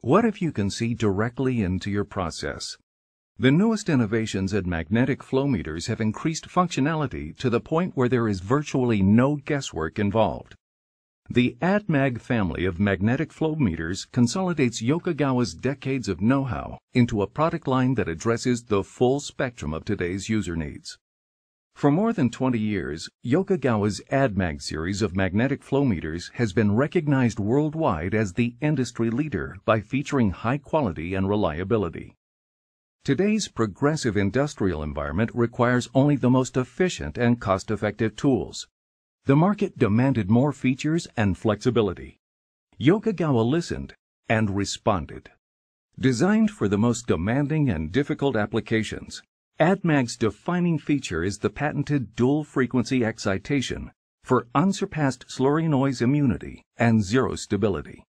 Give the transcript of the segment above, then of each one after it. What if you can see directly into your process? The newest innovations in magnetic flow meters have increased functionality to the point where there is virtually no guesswork involved. The AdMag family of magnetic flow meters consolidates Yokogawa's decades of know-how into a product line that addresses the full spectrum of today's user needs. For more than 20 years, Yokogawa's AdMag series of magnetic flow meters has been recognized worldwide as the industry leader by featuring high quality and reliability. Today's progressive industrial environment requires only the most efficient and cost-effective tools. The market demanded more features and flexibility. Yokogawa listened and responded. Designed for the most demanding and difficult applications, AdMag's defining feature is the patented dual-frequency excitation for unsurpassed slurry noise immunity and zero stability.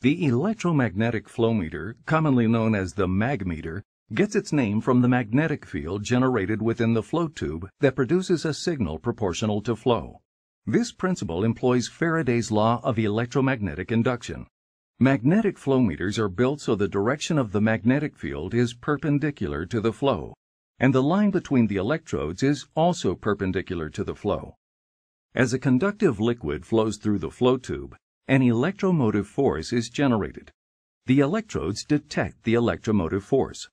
The electromagnetic flow meter, commonly known as the mag meter, gets its name from the magnetic field generated within the flow tube that produces a signal proportional to flow. This principle employs Faraday's law of electromagnetic induction. Magnetic flow meters are built so the direction of the magnetic field is perpendicular to the flow, and the line between the electrodes is also perpendicular to the flow. As a conductive liquid flows through the flow tube, an electromotive force is generated. The electrodes detect the electromotive force.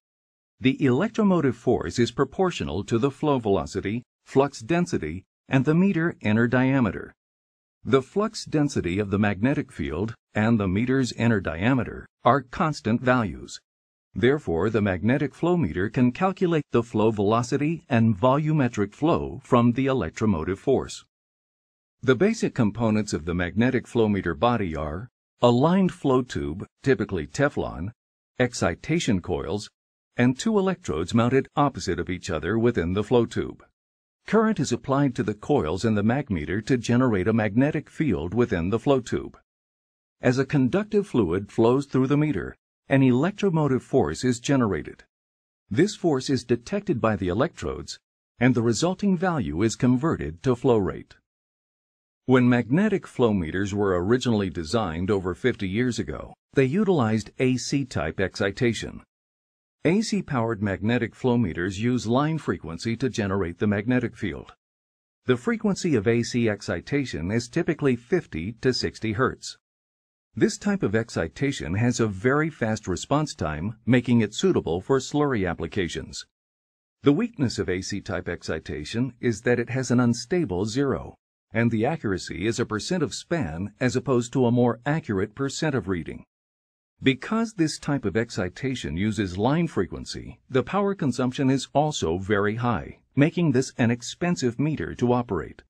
The electromotive force is proportional to the flow velocity, flux density, and the meter inner diameter. The flux density of the magnetic field and the meter's inner diameter are constant values. Therefore, the magnetic flow meter can calculate the flow velocity and volumetric flow from the electromotive force. The basic components of the magnetic flow meter body are a lined flow tube, typically Teflon, excitation coils, and two electrodes mounted opposite of each other within the flow tube. Current is applied to the coils in the mag meter to generate a magnetic field within the flow tube. As a conductive fluid flows through the meter, an electromotive force is generated. This force is detected by the electrodes, and the resulting value is converted to flow rate. When magnetic flow meters were originally designed over 50 years ago, they utilized AC-type excitation. AC-powered magnetic flow meters use line frequency to generate the magnetic field. The frequency of AC excitation is typically 50 to 60 Hz. This type of excitation has a very fast response time, making it suitable for slurry applications. The weakness of AC-type excitation is that it has an unstable zero, and the accuracy is a percent of span as opposed to a more accurate percent of reading. Because this type of excitation uses line frequency, the power consumption is also very high, making this an expensive meter to operate.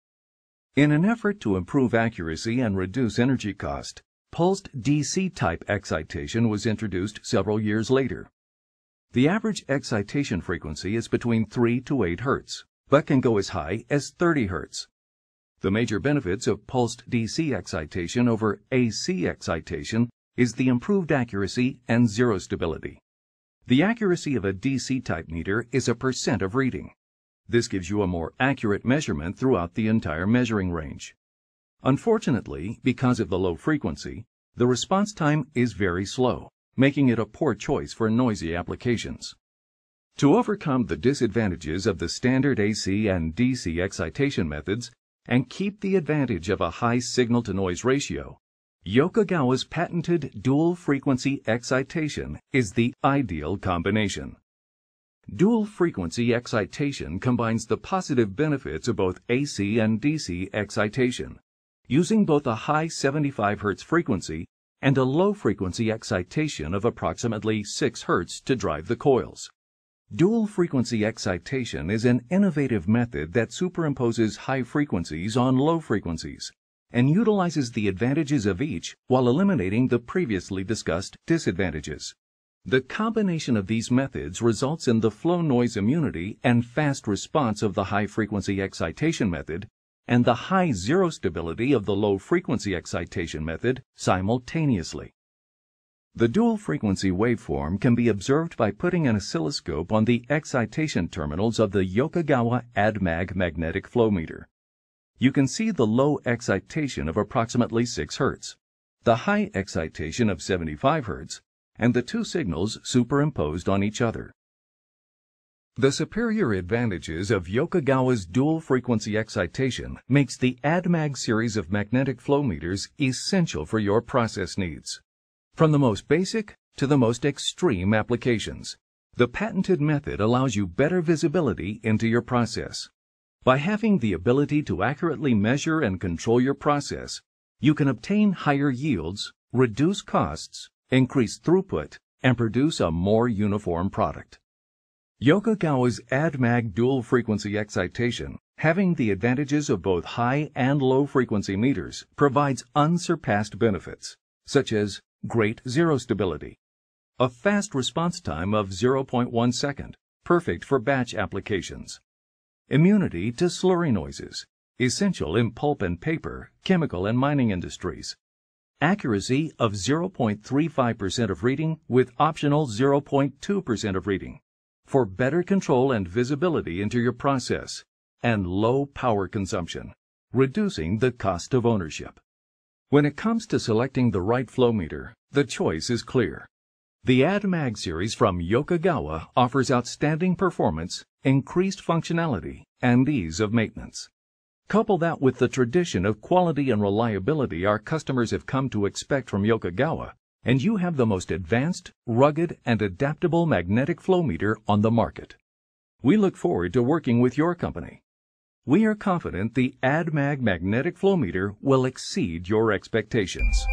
In an effort to improve accuracy and reduce energy cost, pulsed DC-type excitation was introduced several years later. The average excitation frequency is between 3 to 8 Hz, but can go as high as 30 Hz. The major benefits of pulsed DC excitation over AC excitation is the improved accuracy and zero stability. The accuracy of a DC-type meter is a percent of reading. This gives you a more accurate measurement throughout the entire measuring range. Unfortunately, because of the low frequency, the response time is very slow, making it a poor choice for noisy applications. To overcome the disadvantages of the standard AC and DC excitation methods and keep the advantage of a high signal-to-noise ratio, Yokogawa's patented dual-frequency excitation is the ideal combination. Dual-frequency excitation combines the positive benefits of both AC and DC excitation, using both a high 75 Hz frequency and a low frequency excitation of approximately 6 Hz to drive the coils. Dual frequency excitation is an innovative method that superimposes high frequencies on low frequencies and utilizes the advantages of each while eliminating the previously discussed disadvantages. The combination of these methods results in the flow noise immunity and fast response of the high frequency excitation method and the high zero stability of the low-frequency excitation method simultaneously. The dual-frequency waveform can be observed by putting an oscilloscope on the excitation terminals of the Yokogawa AdMag magnetic flow meter. You can see the low excitation of approximately 6 Hz, the high excitation of 75 Hz, and the two signals superimposed on each other. The superior advantages of Yokogawa's dual-frequency excitation makes the AdMag series of magnetic flow meters essential for your process needs. From the most basic to the most extreme applications, the patented method allows you better visibility into your process. By having the ability to accurately measure and control your process, you can obtain higher yields, reduce costs, increase throughput, and produce a more uniform product. Yokogawa's AdMag dual-frequency excitation, having the advantages of both high and low-frequency meters, provides unsurpassed benefits, such as great zero stability, a fast response time of 0.1 second, perfect for batch applications, immunity to slurry noises, essential in pulp and paper, chemical and mining industries, accuracy of 0.35% of reading with optional 0.2% of reading, for better control and visibility into your process, and low power consumption, reducing the cost of ownership. When it comes to selecting the right flow meter, the choice is clear. The AdMag series from Yokogawa offers outstanding performance, increased functionality, and ease of maintenance. Couple that with the tradition of quality and reliability our customers have come to expect from Yokogawa, and you have the most advanced, rugged, and adaptable magnetic flow meter on the market. We look forward to working with your company. We are confident the AdMag magnetic flow meter will exceed your expectations.